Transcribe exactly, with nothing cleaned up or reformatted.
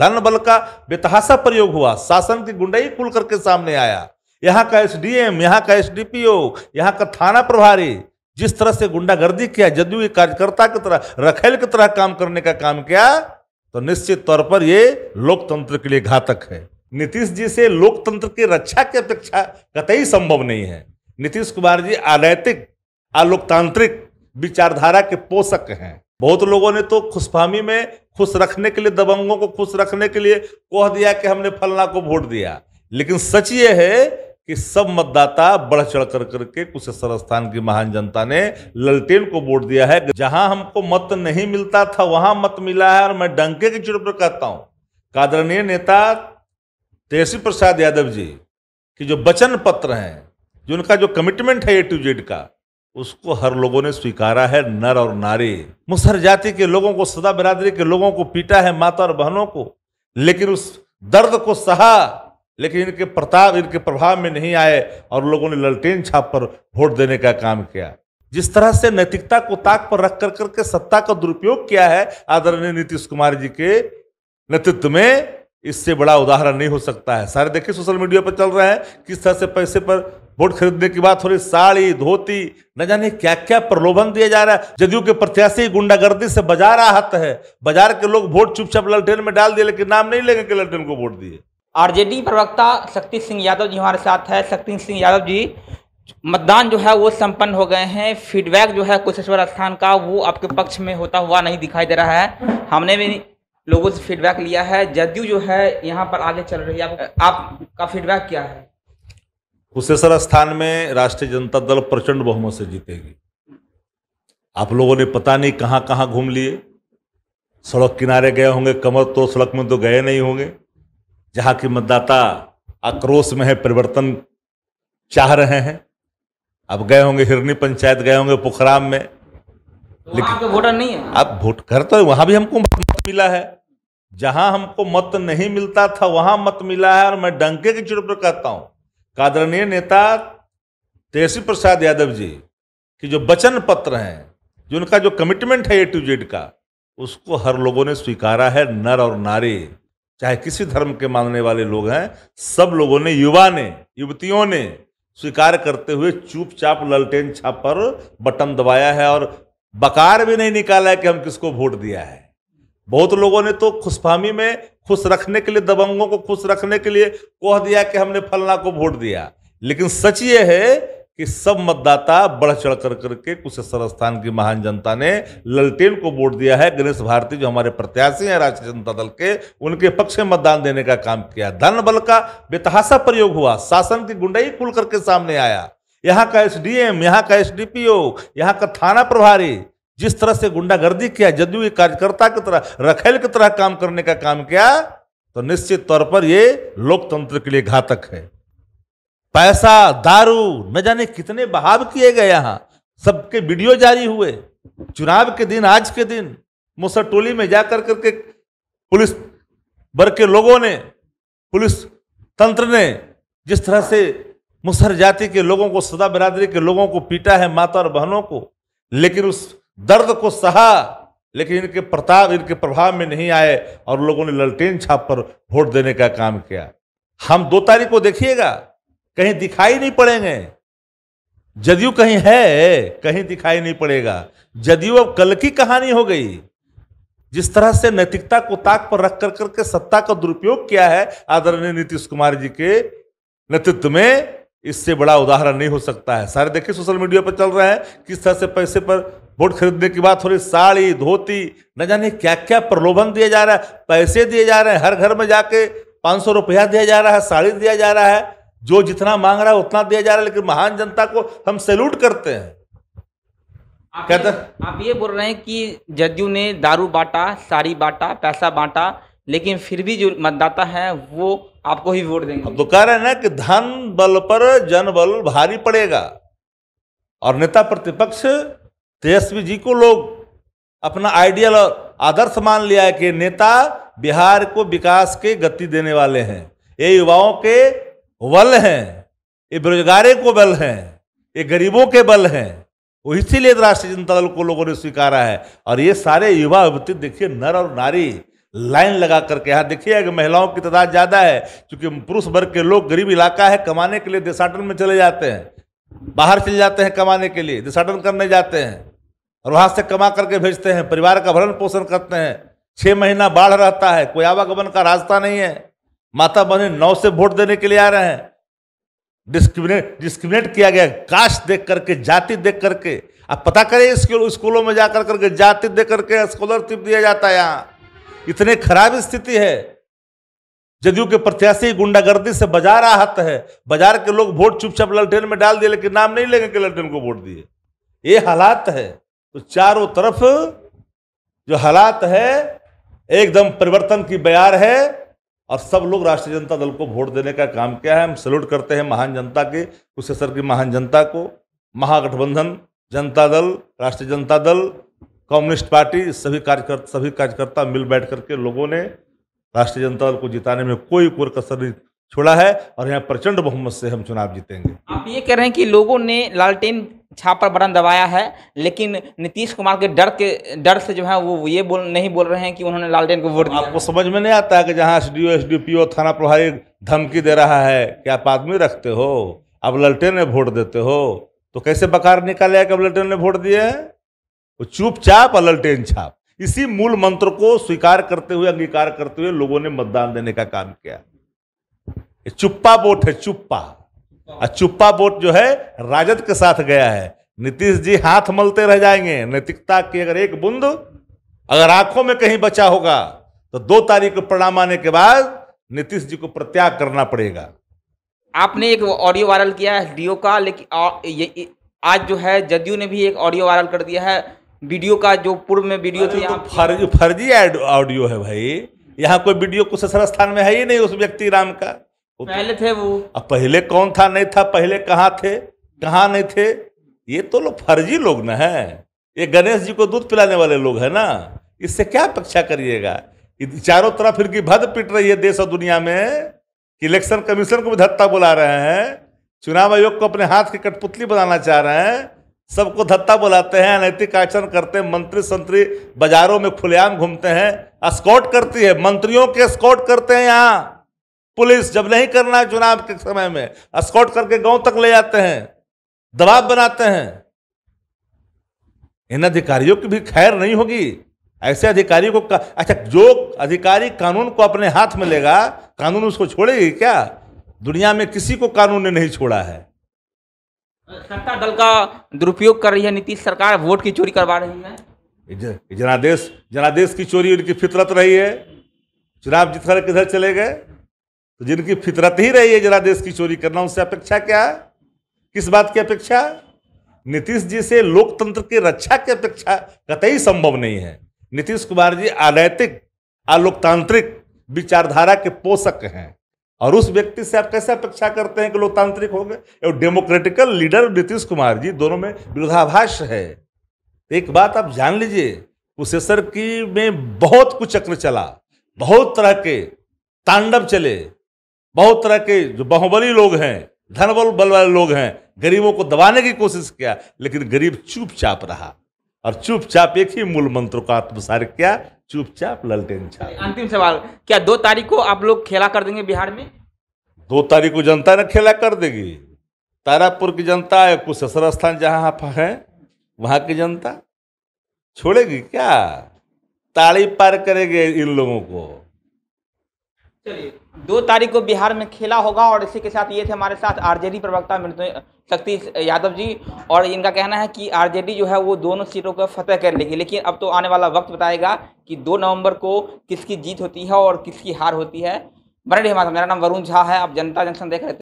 धन बल का बेतहासा प्रयोग हुआ, शासन की गुंडाई खुल करके सामने आया। यहाँ का एसडीएम, यहाँ का एसडीपीओ, यहाँ का थाना प्रभारी जिस तरह से गुंडागर्दी किया, जदयू के कार्यकर्ता की तरह, रखेल की तरह काम करने का काम किया, तो निश्चित तौर पर ये लोकतंत्र के लिए घातक है। नीतीश जी से लोकतंत्र की रक्षा की अपेक्षा कतई संभव नहीं है। नीतीश कुमार जी अनैतिक, अलोकतांत्रिक विचारधारा के पोषक हैं। बहुत लोगों ने तो खुशफहमी में खुश रखने के लिए, दबंगों को खुश रखने के लिए कह दिया कि हमने फलना को वोट दिया, लेकिन सच ये है कि सब मतदाता बढ़ चढ़ कर करके कुशेश्वर स्थान की महान जनता ने ललटेन को वोट दिया है। जहां हमको मत नहीं मिलता था वहां मत मिला है। और मैं डंके के चोट पर कहता हूं, आदरणीय नेता तेजस्वी प्रसाद यादव जी की जो वचन पत्र हैं, जो उनका जो कमिटमेंट है ए टू जेड का, उसको हर लोगों ने स्वीकारा है, नर और नारी। मुसहर जाति के लोगों को, सदा बिरादरी के लोगों को पीटा है, माता और बहनों को, लेकिन उस दर्द को सहा, लेकिन इनके प्रताप, इनके प्रभाव में नहीं आए और लोगों ने ललटेन छाप पर वोट देने का काम किया। जिस तरह से नैतिकता को ताक पर रख कर करके सत्ता का दुरुपयोग किया है आदरणीय नीतीश कुमार जी के नेतृत्व में, इससे बड़ा उदाहरण नहीं हो सकता है। सारे देखिए सोशल मीडिया पर चल रहा है किस तरह से पैसे पर वोट खरीदने की बात हो रही, साड़ी, धोती, न जाने क्या क्या प्रलोभन दिया जा रहा है। जदयू के प्रत्याशी गुंडागर्दी से बाजार आहत है, बाजार के लोग वोट चुपचाप ललटेन में डाल दिए, लेकिन नाम नहीं लेंगे कि ललटेन को वोट दिए। आरजेडी प्रवक्ता शक्ति सिंह यादव जी हमारे साथ है। शक्ति सिंह यादव जी, मतदान जो है वो संपन्न हो गए हैं, फीडबैक जो है कुशेश्वर स्थान का वो आपके पक्ष में होता हुआ नहीं दिखाई दे रहा है। हमने भी लोगों से फीडबैक लिया है, जदयू जो है यहाँ पर आगे चल रही है, आपका फीडबैक क्या है? कुशेश्वर स्थान में राष्ट्रीय जनता दल प्रचंड बहुमत से जीतेगी। आप लोगों ने पता नहीं कहाँ कहाँ घूम लिए, सड़क किनारे गए होंगे, कमर तो सड़क में तो गए नहीं होंगे। जहाँ की मतदाता आक्रोश में है, परिवर्तन चाह रहे हैं, आप गए होंगे हिरनी पंचायत, गए होंगे पोखराम में, लेकिन वोटर नहीं है। आप वोट करते हो, वहाँ भी हमको मत मिला है। जहां हमको मत नहीं मिलता था वहां मत मिला है। और मैं डंके के चोट पर कहता हूं, आदरणीय नेता तेजस्वी प्रसाद यादव जी की जो वचन पत्र हैं, जो उनका जो कमिटमेंट है ए टू जेड का, उसको हर लोगों ने स्वीकारा है, नर और नारी, चाहे किसी धर्म के मानने वाले लोग हैं, सब लोगों ने, युवा ने, युवतियों ने स्वीकार करते हुए चुपचाप ललटेन छाप पर बटन दबाया है और बकार भी नहीं निकाला है कि हम किसको वोट दिया है। बहुत लोगों ने तो खुशफहमी में खुश रखने के लिए, दबंगों को खुश रखने के लिए कह दिया कि हमने फलना को वोट दिया, लेकिन सच ये है कि सब मतदाता बढ़ चढ़ कर करके कुशेश्वर स्थान की महान जनता ने ललटेन को वोट दिया है। गणेश भारती जो हमारे प्रत्याशी हैं राष्ट्रीय जनता दल के, उनके पक्ष में मतदान देने का काम किया। धन बल का बेतहासा प्रयोग हुआ, शासन की गुंडाई खुल करके सामने आया। यहाँ का एसडीएम, यहाँ का एसडीपीओ, यहाँ का थाना प्रभारी जिस तरह से गुंडागर्दी किया, जदयू के कार्यकर्ता की तरह, रखेल की तरह काम करने का काम किया, तो निश्चित तौर पर ये लोकतंत्र के लिए घातक है। पैसा, दारू, न जाने कितने बहाव किए गए, यहाँ सबके वीडियो जारी हुए। चुनाव के दिन, आज के दिन मुसहर टोली में जाकर करके पुलिस वर्ग के लोगों ने, पुलिस तंत्र ने जिस तरह से मुसहर जाति के लोगों को, सदा बिरादरी के लोगों को पीटा है, माता और बहनों को, लेकिन उस दर्द को सहा, लेकिन इनके प्रताप, इनके प्रभाव में नहीं आए और लोगों ने ललटेन छाप पर वोट देने का काम किया। हम दो तारीख को देखिएगा कहीं दिखाई नहीं पड़ेंगे। जदयू कहीं है, कहीं दिखाई नहीं पड़ेगा। जदयू अब कल की कहानी हो गई। जिस तरह से नैतिकता को ताक पर रख कर करके सत्ता का दुरुपयोग किया है आदरणीय नीतीश कुमार जी के नेतृत्व में, इससे बड़ा उदाहरण नहीं हो सकता है। सारे देखिए सोशल मीडिया पर चल रहा है किस तरह से पैसे पर वोट खरीदने की बात हो रही, साड़ी, धोती, न जाने क्या क्या प्रलोभन दिया जा रहा है, पैसे दिए जा रहे हैं, हर घर में जाके पाँच सौ रुपया दिया जा रहा है, साड़ी दिया जा रहा है, जो जितना मांग रहा है उतना दिया जा रहा है, लेकिन महान जनता को हम सैल्यूट करते हैं। आप कहते हैं, आप ये बोल रहे हैं कि जदयू ने दारू बांटा, साड़ी बांटा, पैसा बांटा, लेकिन फिर भी जो मतदाता है वो आपको ही वोट देंगे। अब तो कह रहे हैं ना कि धन बल पर जन बल भारी पड़ेगा, और नेता प्रतिपक्ष तेजस्वी जी को लोग अपना आइडियल और आदर्श मान लिया है कि नेता बिहार को विकास के गति देने वाले हैं, ये युवाओं के बल हैं, ये बेरोजगारी को बल हैं, ये गरीबों के बल हैं, वो इसीलिए राष्ट्रीय जनता दल को लोगों ने स्वीकारा है। और ये सारे युवा युवती देखिए, नर और नारी, लाइन लगा करके, यहाँ देखिएगा महिलाओं की तादाद ज़्यादा है क्योंकि पुरुष वर्ग के लोग गरीब इलाका है, कमाने के लिए देशाटन में चले जाते हैं, बाहर चले जाते हैं कमाने के लिए, देशाटन करने जाते हैं और वहाँ से कमा करके भेजते हैं, परिवार का भरण पोषण करते हैं। छः महीना बाढ़ रहता है, कोई आवागमन का रास्ता नहीं है, माता बहने नौ से वोट देने के लिए आ रहे हैं। डिस्क्रिमिनेट डिस्क्रिमिनेट किया गया कास्ट देख करके, जाति देख करके। आप पता करें स्कूल स्कूलों में जाकर करके जाति देख करके स्कॉलरशिप दिया जाता है। यहाँ इतने खराब स्थिति है। जदयू के प्रत्याशी गुंडागर्दी से बाजार आहत है, बाजार के लोग वोट चुपचाप ललटेन में डाल दिए, लेकिन नाम नहीं लेंगे कि ललटेन को वोट दिए। ये हालात है। तो चारों तरफ जो हालात है एकदम परिवर्तन की बयार है और सब लोग राष्ट्रीय जनता दल को वोट देने का काम किया है। हम सैल्यूट करते हैं महान जनता के, कुशेश्वर की महान जनता को। महागठबंधन, जनता दल, राष्ट्रीय जनता दल, कम्युनिस्ट पार्टी, सभी कार्यकर्ता सभी कार्यकर्ता मिल बैठ करके लोगों ने राष्ट्रीय जनता दल को जिताने में कोई कोर कसर नहीं छोड़ा है और यहाँ प्रचंड बहुमत से हम चुनाव जीतेंगे। आप ये कह रहे हैं कि लोगों ने लालटेन छाप पर बटन दबाया है, लेकिन नीतीश कुमार के डर के डर से जो है वो ये बोल नहीं बोल रहे हैं कि उन्होंने लालटेन को वोट दिया। आपको समझ में नहीं आता है कि जहाँ एसडीओ, एसडीपीओ, थाना प्रभारी धमकी दे रहा है कि आप आदमी रखते हो, आप लालटेन में वोट देते हो, तो कैसे बकार निकाले कि आप लालटेन में वोट दिए हैं। वो चुपचाप और लालटेन छाप, इसी मूल मंत्र को स्वीकार करते हुए, अंगीकार करते हुए लोगों ने मतदान देने का काम किया। चुप्पा वोट है, चुप्पा। और चुप्पा वोट जो है राजद के साथ गया है। नीतीश जी हाथ मलते रह जाएंगे। नैतिकता की अगर एक बूंद अगर आंखों में कहीं बचा होगा तो दो तारीख को परिणाम आने के बाद नीतीश जी को प्रत्याग करना पड़ेगा। आपने एक ऑडियो वायरल किया है एसडीओ का, लेकिन आज जो है जदयू ने भी एक ऑडियो वायरल कर दिया है वीडियो का, जो पूर्व में वीडियो थी। फर्जी फर्जी ऑडियो है भाई, यहाँ कोई वीडियो कुशेश्वर स्थान में है ही नहीं उस व्यक्ति नाम का। पहले थे वो, अब पहले कौन था, नहीं था, पहले कहाँ थे, कहाँ नहीं थे। ये तो लोग फर्जी लोग ना हैं, ये गणेश जी को दूध पिलाने वाले लोग हैं ना। इससे क्या अपेक्षा करिएगा। चारों तरफ फिर की भद पिट रही है देश और दुनिया में कि इलेक्शन कमीशन को भी धत्ता बुला रहे हैं, चुनाव आयोग को अपने हाथ की कठपुतली बनाना चाह रहे हैं, सबको धत्ता बुलाते हैं, अनैतिक आचरण करते हैं। मंत्री संतरी बाजारों में खुलेआम घूमते हैं, स्कॉट करती है, मंत्रियों के स्कॉट करते हैं यहाँ पुलिस, जब नहीं करना है चुनाव के समय में स्कॉट करके गांव तक ले जाते हैं, दबाव बनाते हैं। इन अधिकारियों की भी खैर नहीं होगी। ऐसे अधिकारी को अच्छा, जो अधिकारी कानून को अपने हाथ में लेगा, कानून उसको छोड़ेगी क्या। दुनिया में किसी को कानून ने नहीं छोड़ा है। सत्ता दल का दुरुपयोग कर रही है नीतीश सरकार, वोट की चोरी करवा रही है। जनादेश जनादेश की चोरी उनकी फितरत रही है। चुनाव जिस तरह किधर चले गए, तो जिनकी फितरत ही रही है जनादेश की चोरी करना, उनसे अपेक्षा क्या है, किस बात की अपेक्षा। नीतीश जी से लोकतंत्र की रक्षा की अपेक्षा कतई संभव नहीं है। नीतीश कुमार जी अनैतिक, अलोकतांत्रिक विचारधारा के पोषक हैं और उस व्यक्ति से आप कैसे अपेक्षा करते हैं कि लोकतांत्रिक हो गए। और डेमोक्रेटिकल लीडर नीतीश कुमार जी, दोनों में विरोधाभास है। एक बात आप जान लीजिए, कुशेश्वर की में बहुत कुचक्र चला, बहुत तरह के तांडव चले, बहुत तरह के जो बाहुबली लोग हैं, धन बल बल वाले लोग हैं, गरीबों को दबाने की कोशिश किया, लेकिन गरीब चुपचाप रहा और चुपचाप एक ही मूल मंत्र का आत्मसार किया, चुपचाप लालटेन छाप। अंतिम सवाल, क्या दो तारीख को आप लोग खेला कर देंगे बिहार में? दो तारीख को जनता ने खेला कर देगी। तारापुर की जनता है, कुशेश्वर स्थान जहाँ आप हैं वहाँ की जनता छोड़ेगी क्या। ताली पार करेंगे इन लोगों को। चलिए, दो तारीख को बिहार में खेला होगा। और इसी के साथ ये थे हमारे साथ आरजेडी प्रवक्ता शक्ति यादव जी, और इनका कहना है कि आरजेडी जो है वो दोनों सीटों को फतेह कर लेगी, लेकिन अब तो आने वाला वक्त बताएगा कि दो नवंबर को किसकी जीत होती है और किसकी हार होती है। बने रहिए हमारे साथ। मेरा नाम वरुण झा है, आप जनता जंक्शन देख रहे थे।